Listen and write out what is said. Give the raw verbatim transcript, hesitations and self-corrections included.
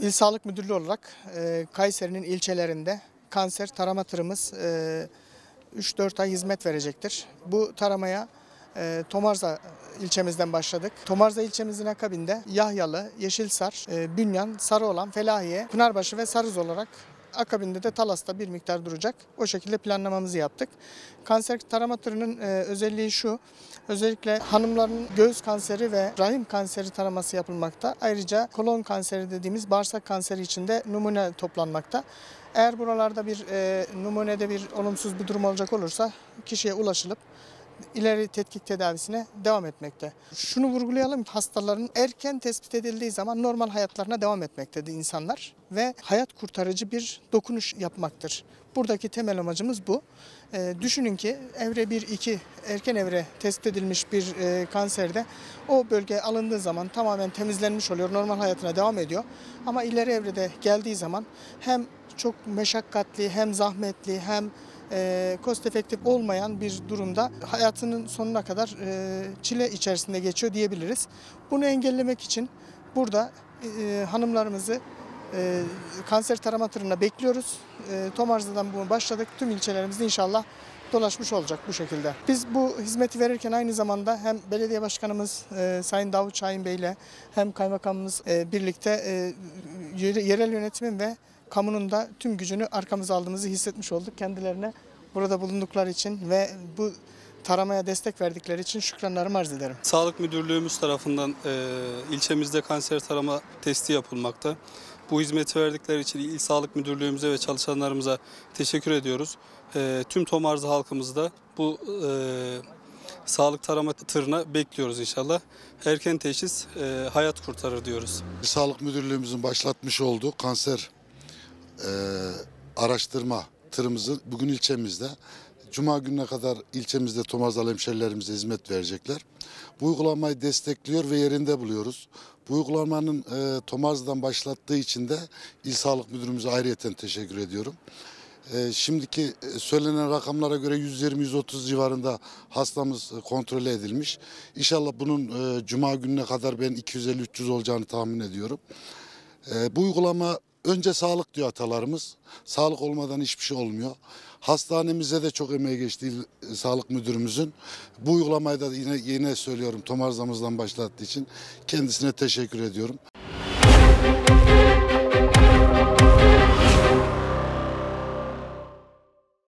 İl Sağlık Müdürlüğü olarak e, Kayseri'nin ilçelerinde kanser tarama tırımız e, üç dört ay hizmet verecektir. Bu taramaya e, Tomarza ilçemizden başladık. Tomarza ilçemizin akabinde Yahyalı, Yeşilsar, e, Bünyan, Sarı olan Felahiye, Pınarbaşı ve Sarız olarak akabinde de Talas'ta bir miktar duracak. O şekilde planlamamızı yaptık. Kanser tarama tırının e, özelliği şu. Özellikle hanımların göğüs kanseri ve rahim kanseri taraması yapılmakta. Ayrıca kolon kanseri dediğimiz bağırsak kanseri için de numune toplanmakta. Eğer buralarda bir e, numunede bir olumsuz bir durum olacak olursa kişiye ulaşılıp ileri tetkik tedavisine devam etmekte. Şunu vurgulayalım, hastaların erken tespit edildiği zaman normal hayatlarına devam etmektedir insanlar ve hayat kurtarıcı bir dokunuş yapmaktır. Buradaki temel amacımız bu. E, düşünün ki evre bir iki erken evre tespit edilmiş bir e, kanserde o bölge alındığı zaman tamamen temizlenmiş oluyor, normal hayatına devam ediyor. Ama ileri evrede geldiği zaman hem çok meşakkatli, hem zahmetli, hem E, cost efektif olmayan bir durumda hayatının sonuna kadar e, çile içerisinde geçiyor diyebiliriz. Bunu engellemek için burada e, hanımlarımızı e, kanser tarama tırına bekliyoruz. E, Tomarza'dan bunu başladık. Tüm ilçelerimizde inşallah dolaşmış olacak bu şekilde. Biz bu hizmeti verirken aynı zamanda hem belediye başkanımız e, Sayın Davut Çayin Bey ile hem kaymakamımız e, birlikte e, yerel yönetimin ve kamunun da tüm gücünü arkamıza aldığımızı hissetmiş olduk. Kendilerine burada bulundukları için ve bu taramaya destek verdikleri için şükranlarımı arz ederim. Sağlık Müdürlüğümüz tarafından e, ilçemizde kanser tarama testi yapılmakta. Bu hizmeti verdikleri için İl Sağlık Müdürlüğümüze ve çalışanlarımıza teşekkür ediyoruz. E, tüm Tomarza halkımızı da bu e, sağlık tarama tırına bekliyoruz inşallah. Erken teşhis e, hayat kurtarır diyoruz. Sağlık Müdürlüğümüzün başlatmış olduğu kanser Ee, araştırma tırımızı bugün ilçemizde, Cuma gününe kadar ilçemizde Tomarzalı hemşerilerimize hizmet verecekler. Bu uygulamayı destekliyor ve yerinde buluyoruz. Bu uygulamanın e, Tomarza'dan başlattığı için de İl Sağlık Müdürümüze ayrıyeten teşekkür ediyorum. E, şimdiki söylenen rakamlara göre yüz yirmi yüz otuz civarında hastamız kontrol edilmiş. İnşallah bunun e, Cuma gününe kadar ben iki yüz elli üç yüz olacağını tahmin ediyorum. E, bu uygulama önce sağlık diyor atalarımız. Sağlık olmadan hiçbir şey olmuyor. Hastanemize de çok emeği geçti sağlık müdürümüzün. Bu uygulamayı da yine, yine söylüyorum Tomarza'mızdan başlattığı için kendisine teşekkür ediyorum.